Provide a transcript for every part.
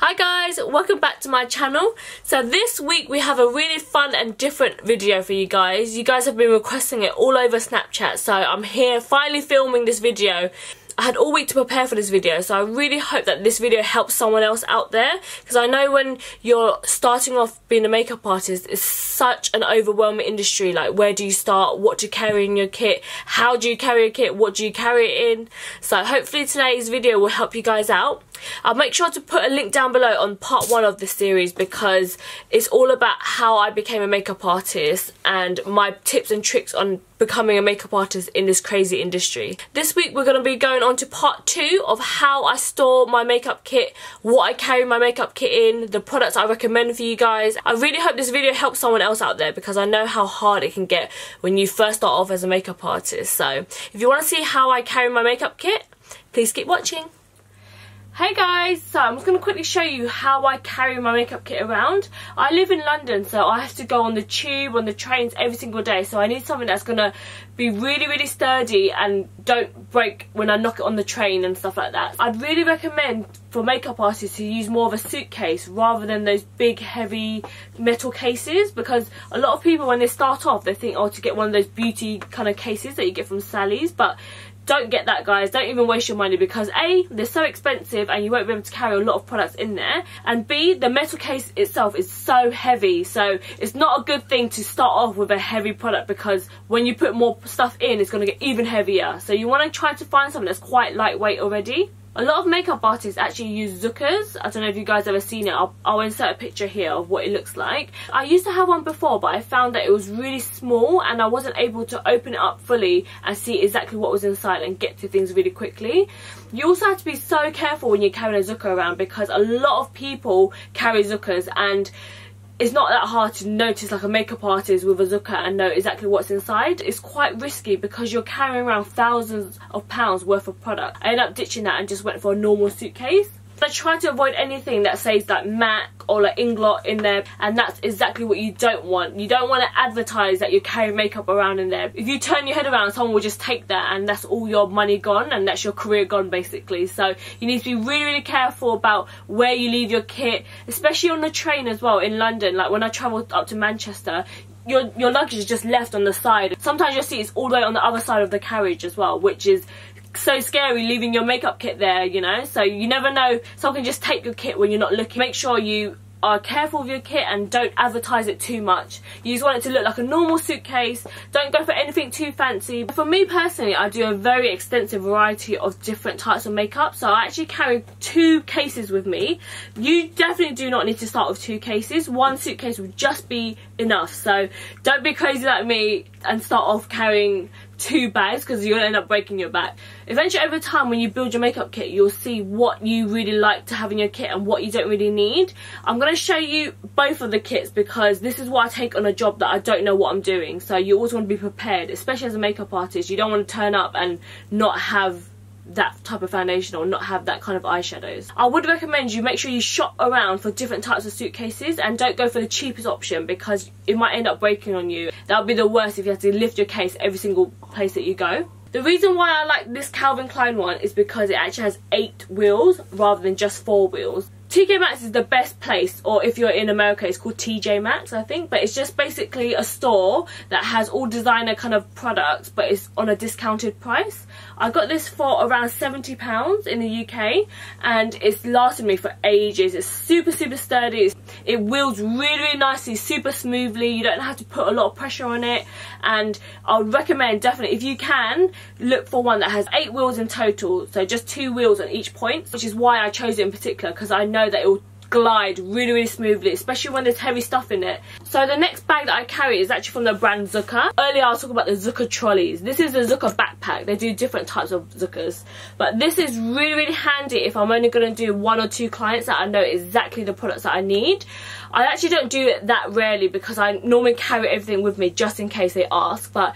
Hi guys, welcome back to my channel. So this week we have a really fun and different video for you guys. You guys have been requesting it all over Snapchat, so I'm here finally filming this video. I had all week to prepare for this video, so I really hope that this video helps someone else out there, because I know when you're starting off being a makeup artist, it's such an overwhelming industry. Like, where do you start? What do you carry in your kit? How do you carry your kit? What do you carry it in? So hopefully today's video will help you guys out. I'll make sure to put a link down below on part one of this series, because it's all about how I became a makeup artist and my tips and tricks on becoming a makeup artist in this crazy industry. This week we're going to be going on to part two of how I store my makeup kit, what I carry my makeup kit in, the products I recommend for you guys. I really hope this video helps someone else out there, because I know how hard it can get when you first start off as a makeup artist. So if you want to see how I carry my makeup kit, please keep watching. Hey guys, so I'm just going to quickly show you how I carry my makeup kit around. I live in London, so I have to go on the tube, on the trains every single day, so I need something that's going to be really sturdy and don't break when I knock it on the train and stuff like that. I'd really recommend for makeup artists to use more of a suitcase rather than those big heavy metal cases, because a lot of people when they start off they think, oh, to get one of those beauty kind of cases that you get from Sally's, but don't get that, guys. Don't even waste your money, because A, they're so expensive and you won't be able to carry a lot of products in there, and B, the metal case itself is so heavy, so it's not a good thing to start off with a heavy product, because when you put more stuff in it's going to get even heavier. So you want to try to find something that's quite lightweight already. A lot of makeup artists actually use Zucas. I don't know if you guys ever seen it. I'll insert a picture here of what it looks like. I used to have one before, but I found that it was really small and I wasn't able to open it up fully and see exactly what was inside and get to things really quickly. You also have to be so careful when you're carrying a Zuca around, because a lot of people carry Zucas and it's not that hard to notice, like, a makeup artist with a Zuca and know exactly what's inside. It's quite risky because you're carrying around thousands of pounds worth of product. I ended up ditching that and just went for a normal suitcase. I try to avoid anything that says like MAC or like Inglot in there, and that's exactly what you don't want. You don't want to advertise that you're carrying makeup around in there. If you turn your head around, someone will just take that and that's all your money gone and that's your career gone, basically. So you need to be really careful about where you leave your kit, especially on the train as well in London. Like, when I travelled up to Manchester, your luggage is just left on the side. Sometimes your seat is all the way on the other side of the carriage as well, which is so scary, leaving your makeup kit there, you know. So you never know, someone can just take your kit when you're not looking. Make sure you are careful with your kit and don't advertise it too much. You just want it to look like a normal suitcase. Don't go for anything too fancy. For me personally, I do a very extensive variety of different types of makeup, so I actually carry two cases with me. You definitely do not need to start with two cases. One suitcase will just be enough, so don't be crazy like me and start off carrying two bags, because you'll end up breaking your back. Eventually, over time, when you build your makeup kit, you'll see what you really like to have in your kit and what you don't really need. I'm going to show you both of the kits, because this is what I take on a job that I don't know what I'm doing. So you always want to be prepared, especially as a makeup artist. You don't want to turn up and not have that type of foundation or not have that kind of eyeshadows. I would recommend you make sure you shop around for different types of suitcases and don't go for the cheapest option, because it might end up breaking on you. That would be the worst if you had to lift your case every single place that you go. The reason why I like this Calvin Klein one is because it actually has 8 wheels rather than just 4 wheels. TJ Maxx is the best place, or if you're in America it's called TJ Maxx, I think, but it's just basically a store that has all designer kind of products, but it's on a discounted price. I got this for around £70 in the UK and it's lasted me for ages. It's super sturdy. It wields really nicely, super smoothly. You don't have to put a lot of pressure on it, and I would recommend, definitely, if you can, look for one that has 8 wheels in total, so just 2 wheels on each point, which is why I chose it in particular, because I know that it will glide really smoothly, especially when there's heavy stuff in it. So the next bag that I carry is actually from the brand Zuca. Earlier I was talking about the Zuca trolleys. This is the Zuca backpack. They do different types of Zucas, but this is really handy if I'm only going to do 1 or 2 clients that I know exactly the products that I need. I actually don't do it that rarely, because I normally carry everything with me just in case they ask, but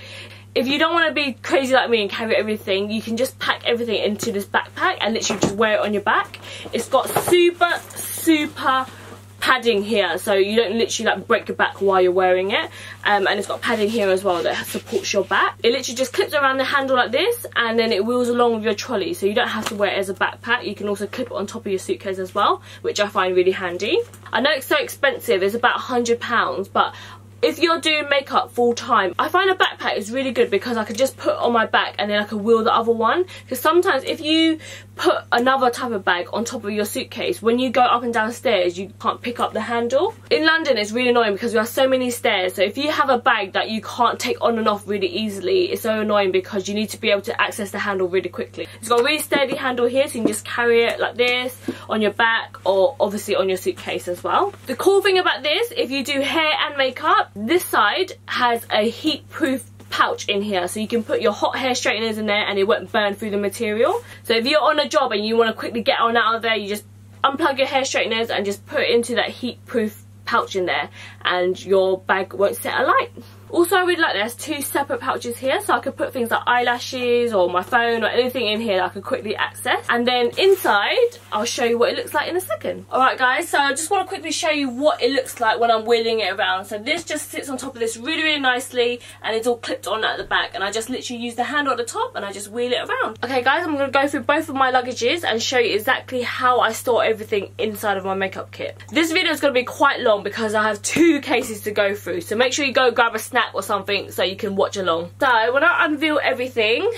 if you don't want to be crazy like me and carry everything, you can just pack everything into this backpack and literally just wear it on your back. It's got super padding here, so you don't literally like break your back while you're wearing it. And it's got padding here as well that supports your back. It literally just clips around the handle like this, and then it wheels along with your trolley, so you don't have to wear it as a backpack. You can also clip it on top of your suitcase as well, which I find really handy. I know it's so expensive, it's about £100, but if you're doing makeup full time, I find a backpack is really good because I can just put it on my back and then I can wheel the other one. Because sometimes if you put another type of bag on top of your suitcase, when you go up and down stairs, you can't pick up the handle. In London, it's really annoying because we have so many stairs. So if you have a bag that you can't take on and off really easily, it's so annoying because you need to be able to access the handle really quickly. It's got a really sturdy handle here, so you can just carry it like this on your back or obviously on your suitcase as well. The cool thing about this, if you do hair and makeup, this side has a heat-proof pouch in here, so you can put your hot hair straighteners in there and it won't burn through the material. So if you're on a job and you want to quickly get on out of there, you just unplug your hair straighteners and just put it into that heat-proof pouch in there and your bag won't set alight. Also, I really like there's two separate pouches here, so I could put things like eyelashes or my phone or anything in here that I could quickly access. And then inside, I'll show you what it looks like in a second. Alright guys, so I just want to quickly show you what it looks like when I'm wheeling it around. So this just sits on top of this really, really nicely, and it's all clipped on at the back, and I just literally use the handle at the top and I just wheel it around. Okay guys, I'm going to go through both of my luggages and show you exactly how I store everything inside of my makeup kit. This video is going to be quite long because I have two cases to go through, so make sure you go grab a snack or something so you can watch along. So when I unveil everything,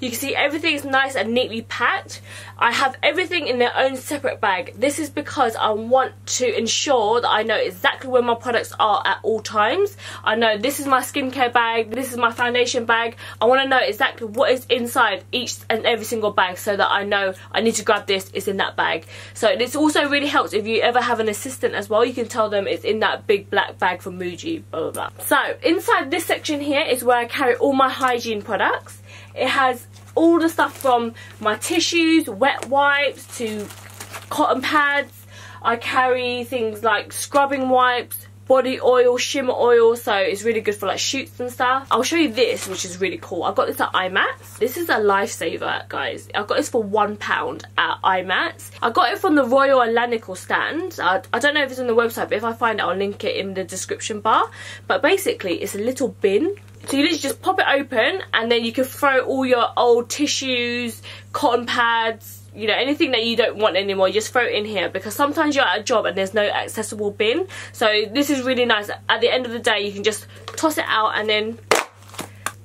you can see everything's nice and neatly packed. I have everything in their own separate bag. This is because I want to ensure that I know exactly where my products are at all times. I know this is my skincare bag, this is my foundation bag. I want to know exactly what is inside each and every single bag so that I know I need to grab this, it's in that bag. So this also really helps if you ever have an assistant as well. You can tell them it's in that big black bag from Muji, blah blah blah. So inside this section here is where I carry all my hygiene products. It has all the stuff from my tissues, wet wipes, to cotton pads. I carry things like scrubbing wipes, body oil, shimmer oil, so it's really good for like shoots and stuff. I'll show you this, which is really cool. I got this at IMATS. This is a lifesaver, guys. I got this for £1 at IMATS. I got it from the Royal and Lanical stand. I don't know if it's on the website, but if I find it, I'll link it in the description bar. But basically, it's a little bin. So you literally just pop it open and then you can throw all your old tissues, cotton pads, you know, anything that you don't want anymore, you just throw it in here because sometimes you're at a job and there's no accessible bin. So this is really nice. At the end of the day, you can just toss it out and then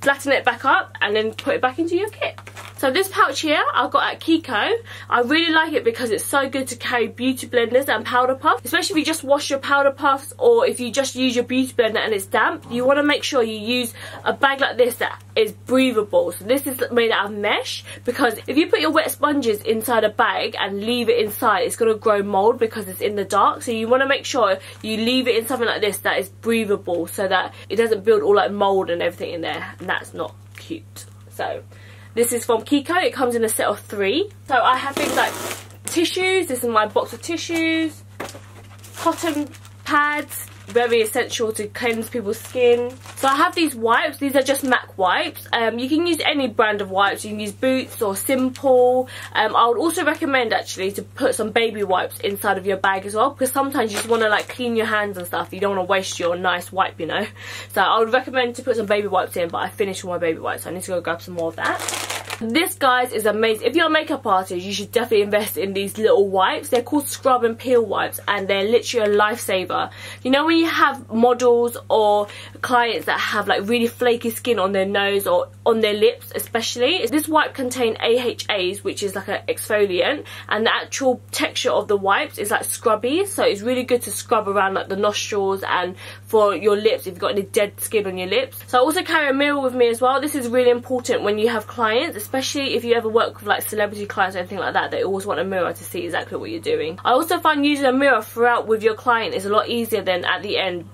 flatten it back up and then put it back into your kit. So this pouch here I got at Kiko. I really like it because it's so good to carry beauty blenders and powder puffs. Especially if you just wash your powder puffs or if you just use your beauty blender and it's damp. You want to make sure you use a bag like this that is breathable. So this is made out of mesh because if you put your wet sponges inside a bag and leave it inside, it's going to grow mold because it's in the dark. So you want to make sure you leave it in something like this that is breathable so that it doesn't build all like mold and everything in there. And that's not cute. So this is from Kiko. It comes in a set of 3. So I have things like tissues. This is my box of tissues. Cotton pads. Very essential to cleanse people's skin. So I have these wipes. These are just MAC wipes. You can use any brand of wipes. You can use Boots or Simple. I would also recommend actually to put some baby wipes inside of your bag as well because sometimes you just want to like clean your hands and stuff. You don't want to waste your nice wipe, you know. So I would recommend to put some baby wipes in, but I finished all my baby wipes, so I need to go grab some more of that. This, guys, is amazing. If you're a makeup artist, you should definitely invest in these little wipes. They're called scrub and peel wipes, and they're literally a lifesaver. You know when you have models or clients that have like really flaky skin on their nose or on their lips especially? This wipe contains AHAs, which is like an exfoliant, and the actual texture of the wipes is like scrubby, so it's really good to scrub around like the nostrils and for your lips if you've got any dead skin on your lips. So I also carry a mirror with me as well. This is really important when you have clients, especially if you ever work with like celebrity clients or anything like that. They always want a mirror to see exactly what you're doing. I also find using a mirror throughout with your client is a lot easier than at the end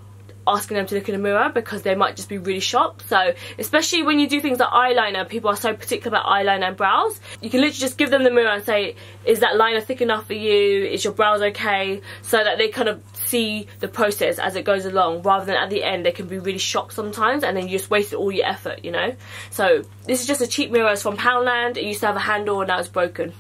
asking them to look in a mirror because they might just be really shocked. So especially when you do things like eyeliner, people are so particular about eyeliner and brows. You can literally just give them the mirror and say, is that liner thick enough for you? Is your brows okay? So that they kind of see the process as it goes along rather than at the end they can be really shocked sometimes and then you just wasted all your effort, you know. So this is just a cheap mirror. It's from Poundland. It used to have a handle and now it's broken.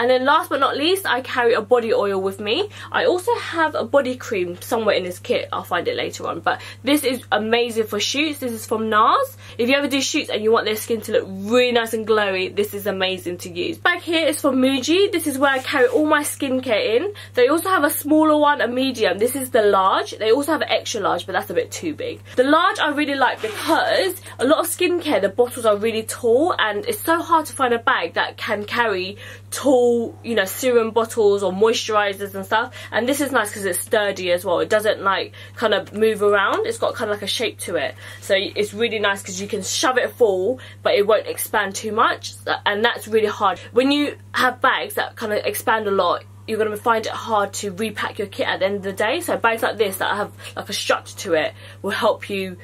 And then last but not least, I carry a body oil with me. I also have a body cream somewhere in this kit. I'll find it later on. But this is amazing for shoots. This is from NARS. If you ever do shoots and you want their skin to look really nice and glowy, this is amazing to use. Bag here is from Muji. This is where I carry all my skincare in. They also have a smaller one, a medium. This is the large. They also have an extra large, but that's a bit too big. The large I really like because a lot of skincare, the bottles are really tall and it's so hard to find a bag that can carry tall, you know, serum bottles or moisturizers and stuff. And this is nice because it's sturdy as well. It doesn't like kind of move around. It's got kind of like a shape to it, so it's really nice because you can shove it full but it won't expand too much. And that's really hard when you have bags that kind of expand a lot. You're going to find it hard to repack your kit at the end of the day. So bags like this that have like a structure to it will help you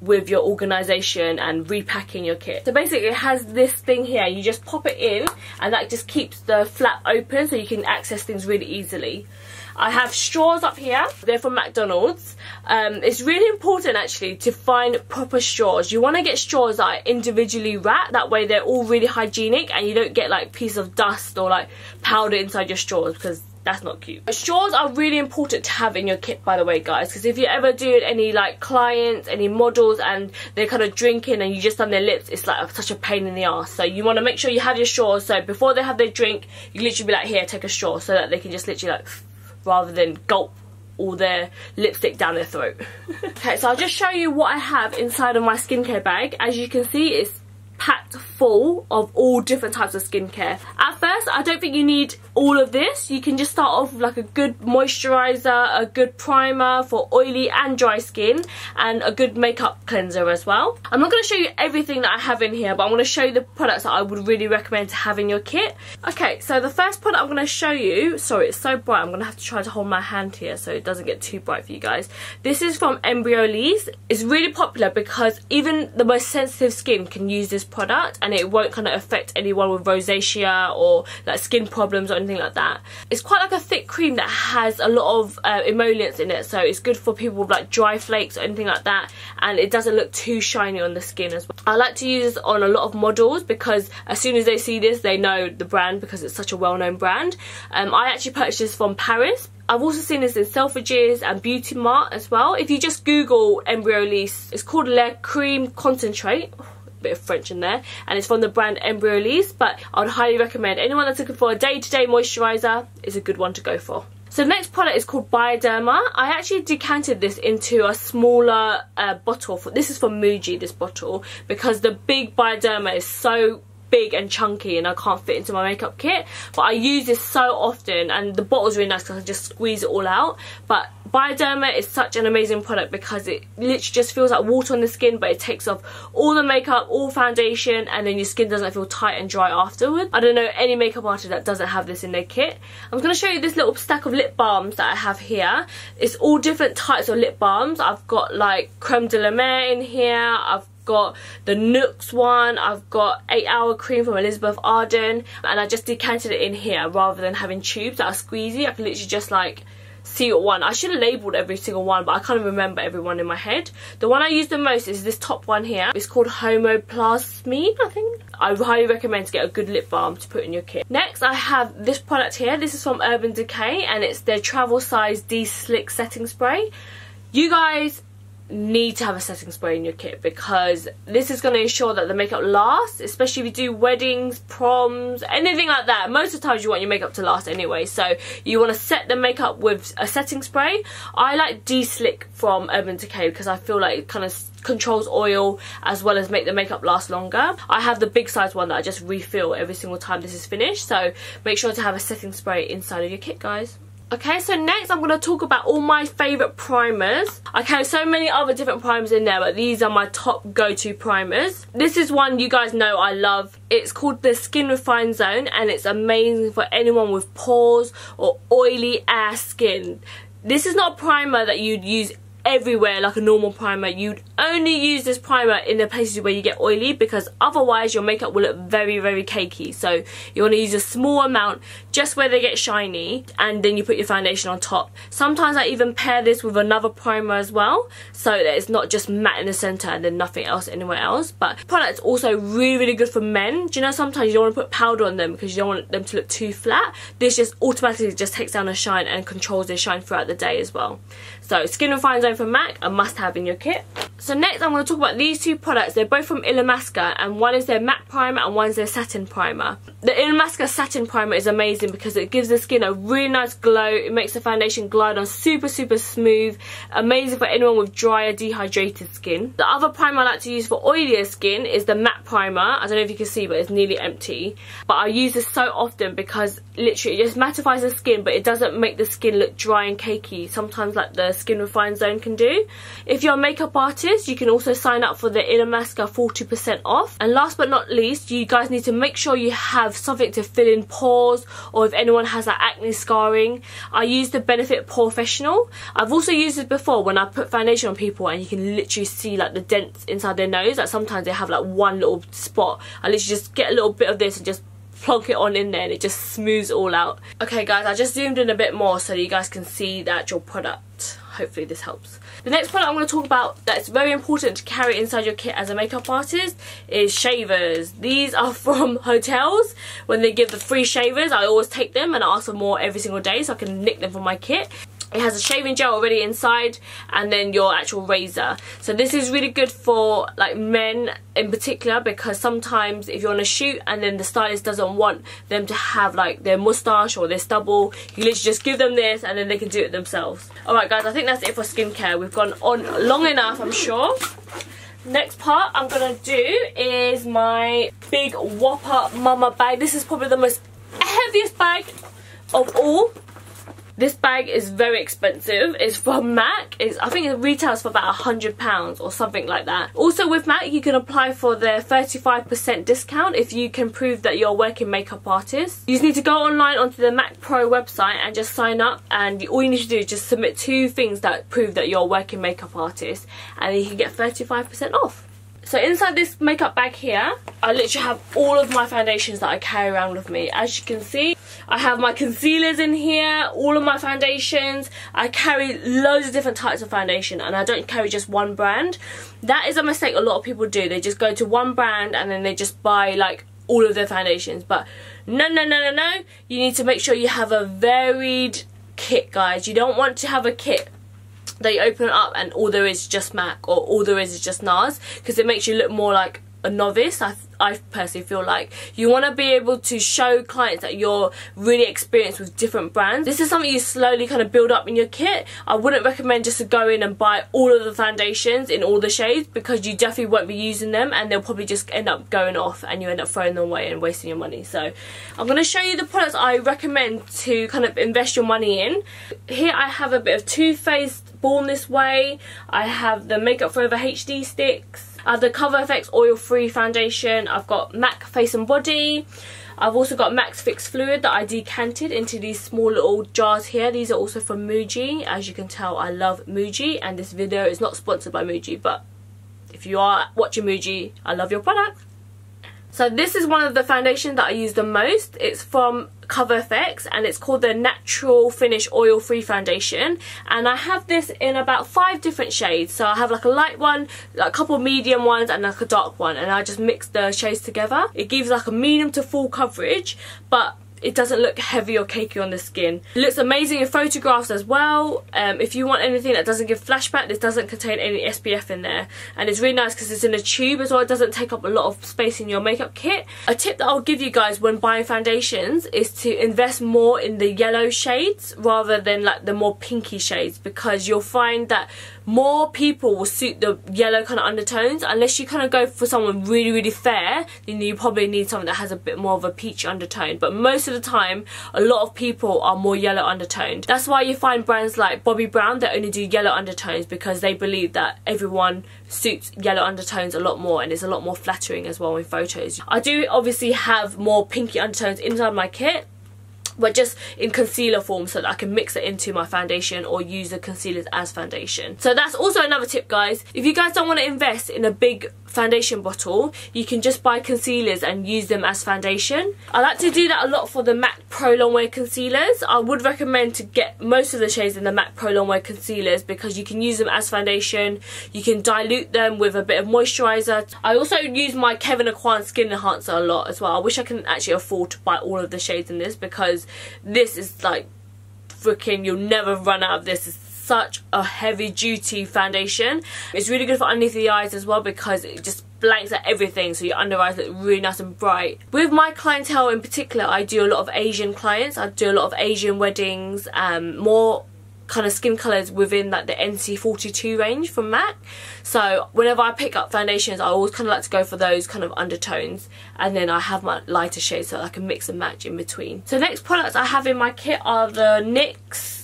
with your organisation and repacking your kit. So basically it has this thing here, you just pop it in and that just keeps the flap open so you can access things really easily. I have straws up here, they're from McDonald's. It's really important actually to find proper straws. You want to get straws that are individually wrapped, that way they're all really hygienic and you don't get like piece of dust or like powder inside your straws, because that's not cute. But straws are really important to have in your kit, by the way, guys, because if you ever do any like clients, any models, and they're kind of drinking and you just done their lips, it's like such a pain in the ass. So you want to make sure you have your straws, so before they have their drink, you literally be like, here, take a straw, so that they can just literally like, rather than gulp all their lipstick down their throat. Okay, so I'll just show you what I have inside of my skincare bag. As you can see, it's packed full of all different types of skincare. At first, I don't think you need all of this. You can just start off with like a good moisturizer, a good primer for oily and dry skin, and a good makeup cleanser as well. I'm not going to show you everything that I have in here, but I'm going to show you the products that I would really recommend to have in your kit. Okay, so the first product I'm going to show you, sorry, it's so bright, I'm going to have to try to hold my hand here so it doesn't get too bright for you guys. This is from Embryolisse. It's really popular because even the most sensitive skin can use this product and it won't kind of affect anyone with rosacea or like skin problems or anything like that. It's quite like a thick cream that has a lot of emollients in it, so it's good for people with like dry flakes or anything like that, and it doesn't look too shiny on the skin as well. I like to use this on a lot of models because as soon as they see this they know the brand because it's such a well-known brand. I actually purchased this from Paris. I've also seen this in Selfridges and Beauty Mart as well. If you just Google Embryolisse, it's called Lait Cream Concentrate. Bit of French in there, and it's from the brand Embryolisse, but I would highly recommend anyone that's looking for a day-to-day moisturiser is a good one to go for. So the next product is called Bioderma. I actually decanted this into a smaller bottle. This is from Muji, this bottle, because the big Bioderma is so big and chunky and I can't fit into my makeup kit, but I use this so often and the bottle's really nice because I can just squeeze it all out. But Bioderma is such an amazing product because it literally just feels like water on the skin, but it takes off all the makeup, all foundation, and then your skin doesn't feel tight and dry afterwards. I don't know any makeup artist that doesn't have this in their kit. I'm going to show you this little stack of lip balms that I have here. It's all different types of lip balms. I've got like Crème de la Mer in here, I've got the Nuxe one, I've got 8-Hour Cream from Elizabeth Arden, and I just decanted it in here rather than having tubes that are squeezy. I can literally just like see what one. I should have labelled every single one, but I can't remember every one in my head. The one I use the most is this top one here. It's called Homoplasmine, I think. I highly recommend to get a good lip balm to put in your kit. Next, I have this product here. This is from Urban Decay, and it's their travel size De-Slick setting spray. You guys need to have a setting spray in your kit because this is going to ensure that the makeup lasts, especially if you do weddings, proms, anything like that. Most of the times you want your makeup to last anyway, so you want to set the makeup with a setting spray. I like De-Slick from Urban Decay because I feel like it kind of controls oil as well as make the makeup last longer. I have the big size one that I just refill every single time this is finished, so make sure to have a setting spray inside of your kit, guys. Okay, so next I'm going to talk about all my favourite primers. I carry so many other different primers in there, but these are my top go-to primers. This is one you guys know I love. It's called the Skin Refine Zone, and it's amazing for anyone with pores or oily ass skin. This is not a primer that you'd use everywhere like a normal primer. You'd only use this primer in the places where you get oily, because otherwise your makeup will look very, very cakey. So you want to use a small amount just where they get shiny, and then you put your foundation on top. Sometimes I even pair this with another primer as well, so that it's not just matte in the centre and then nothing else anywhere else. But the product's also really, really good for men. Do you know, sometimes you don't want to put powder on them because you don't want them to look too flat. This just automatically just takes down the shine and controls their shine throughout the day as well. So Skin Refine Zone from MAC, a must-have in your kit. So next I'm going to talk about these two products. They're both from Illamasqua, and one is their matte primer and one is their satin primer. The Illamasqua satin primer is amazing because it gives the skin a really nice glow. It makes the foundation glide on super, super smooth. Amazing for anyone with drier, dehydrated skin. The other primer I like to use for oilier skin is the matte primer. I don't know if you can see, but it's nearly empty. But I use this so often because literally it just mattifies the skin, but it doesn't make the skin look dry and cakey. Sometimes like the Skin Refine Zone can do. If you're a makeup artist, you can also sign up for the Illamasqua 40% off. And last but not least, you guys need to make sure you have something to fill in pores, or if anyone has that acne scarring. I use the Benefit Professional. I've also used it before when I put foundation on people and you can literally see like the dents inside their nose. Like sometimes they have like one little spot. I literally just get a little bit of this and just plonk it on in there and it just smooths all out. Okay guys, I just zoomed in a bit more so you guys can see the actual product. Hopefully this helps. The next product I'm going to talk about that's very important to carry inside your kit as a makeup artist is shavers. These are from hotels. When they give the free shavers, I always take them and I ask for more every single day so I can nick them from my kit. It has a shaving gel already inside and then your actual razor. So this is really good for like men in particular, because sometimes if you're on a shoot and then the stylist doesn't want them to have like their moustache or their stubble, you literally just give them this and then they can do it themselves. Alright guys, I think that's it for skincare. We've gone on long enough, I'm sure. Next part I'm going to do is my big Whopper Mama bag. This is probably the most heaviest bag of all. This bag is very expensive. It's from MAC. I think it retails for about £100 or something like that. Also with MAC, you can apply for their 35% discount if you can prove that you're a working makeup artist. You just need to go online onto the MAC Pro website and just sign up, and all you need to do is just submit two things that prove that you're a working makeup artist, and you can get 35% off. So inside this makeup bag here, I literally have all of my foundations that I carry around with me. As you can see, I have my concealers in here, all of my foundations. I carry loads of different types of foundation and I don't carry just one brand. That is a mistake a lot of people do. They just go to one brand and then they just buy like all of their foundations. But no. You need to make sure you have a varied kit, guys. You don't want to have a kit that you open up and all there is just MAC or all there is just NARS, because it makes you look more like a novice. I personally feel like you want to be able to show clients that you're really experienced with different brands. This is something you slowly kind of build up in your kit. I wouldn't recommend just to go in and buy all of the foundations in all the shades, because you definitely won't be using them and they'll probably just end up going off and you end up throwing them away and wasting your money. So I'm going to show you the products I recommend to kind of invest your money in. Here I have a bit of Too Faced Born This Way. I have the Makeup Forever HD sticks. I have the Cover FX oil-free foundation. I've got MAC Face and Body. I've also got MAC's Fix Fluid that I decanted into these small little jars here. These are also from Muji. As you can tell, I love Muji, and this video is not sponsored by Muji, but if you are watching Muji, I love your product. So this is one of the foundations that I use the most. It's from Cover FX and it's called the Natural Finish Oil Free Foundation, and I have this in about 5 different shades. So I have like a light one, like a couple medium ones, and like a dark one, and I just mix the shades together. It gives like a medium to full coverage, but it doesn't look heavy or cakey on the skin. It looks amazing in photographs as well. If you want anything that doesn't give flashback, this doesn't contain any SPF in there. And it's really nice because it's in a tube as well. It doesn't take up a lot of space in your makeup kit. A tip that I'll give you guys when buying foundations is to invest more in the yellow shades rather than like the more pinky shades, because you'll find that more people will suit the yellow kind of undertones. Unless you kind of go for someone really, really fair, then you probably need something that has a bit more of a peach undertone. But most of the time, a lot of people are more yellow undertoned. That's why you find brands like Bobbi Brown that only do yellow undertones, because they believe that everyone suits yellow undertones a lot more and it's a lot more flattering as well in photos. I do obviously have more pinky undertones inside my kit, but just in concealer form so that I can mix it into my foundation or use the concealers as foundation. So that's also another tip, guys. If you guys don't want to invest in a big foundation bottle, you can just buy concealers and use them as foundation. I like to do that a lot for the MAC Pro Longwear concealers. I would recommend to get most of the shades in the MAC Pro Longwear concealers because you can use them as foundation, you can dilute them with a bit of moisturiser. I also use my Kevin Aquan Skin Enhancer a lot as well. I wish I can actually afford to buy all of the shades in this because this is like freaking, you'll never run out of this. It's such a heavy duty foundation. It's really good for underneath the eyes as well because it just blanks at everything, so your under eyes look really nice and bright. With my clientele in particular, I do a lot of Asian clients. I do a lot of Asian weddings, more kind of skin colours within like the NC42 range from MAC. So whenever I pick up foundations, I always kind of like to go for those kind of undertones, and then I have my lighter shades so I can mix and match in between. So next products I have in my kit are the NYX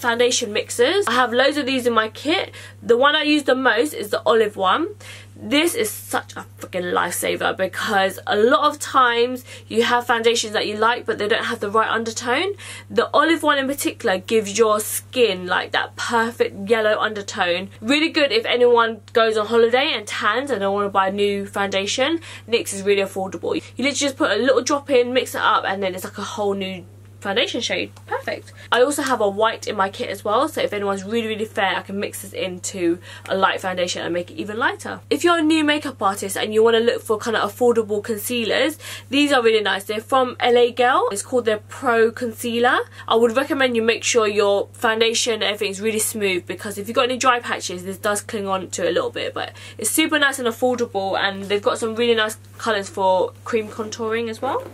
foundation mixers. I have loads of these in my kit. The one I use the most is the olive one. This is such a freaking lifesaver because a lot of times you have foundations that you like but they don't have the right undertone. The olive one in particular gives your skin like that perfect yellow undertone. Really good if anyone goes on holiday and tans and don't want to buy a new foundation. NYX is really affordable. You literally just put a little drop in, mix it up, and then it's like a whole new foundation shade. Perfect. I also have a white in my kit as well, so if anyone's really fair, I can mix this into a light foundation and make it even lighter. If you're a new makeup artist and you want to look for kind of affordable concealers, these are really nice. They're from La Girl. It's called their Pro Concealer. I would recommend you make sure your foundation and everything's really smooth because if you've got any dry patches, this does cling on to it a little bit, but it's super nice and affordable, and they've got some really nice colours for cream contouring as well.